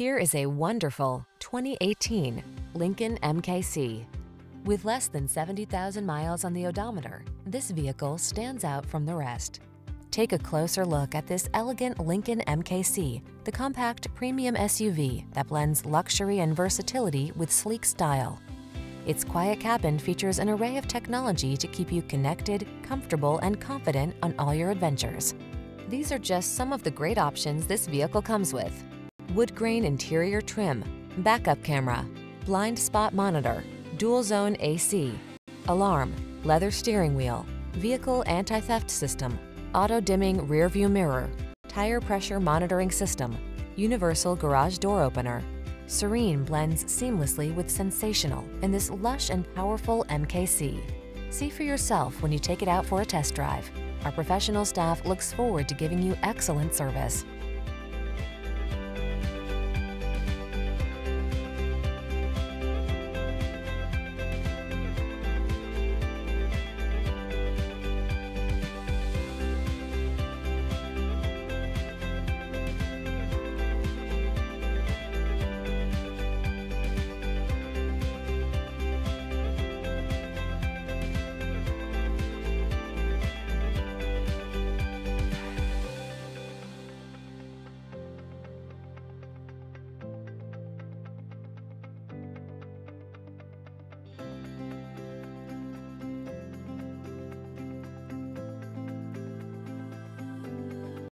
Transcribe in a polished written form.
Here is a wonderful 2018 Lincoln MKC. With less than 70,000 miles on the odometer, this vehicle stands out from the rest. Take a closer look at this elegant Lincoln MKC, the compact premium SUV that blends luxury and versatility with sleek style. Its quiet cabin features an array of technology to keep you connected, comfortable, and confident on all your adventures. These are just some of the great options this vehicle comes with: wood grain interior trim, backup camera, blind spot monitor, dual zone AC, alarm, leather steering wheel, vehicle anti-theft system, auto dimming rear view mirror, tire pressure monitoring system, universal garage door opener. Serene blends seamlessly with sensational in this lush and powerful MKC. See for yourself when you take it out for a test drive. Our professional staff looks forward to giving you excellent service.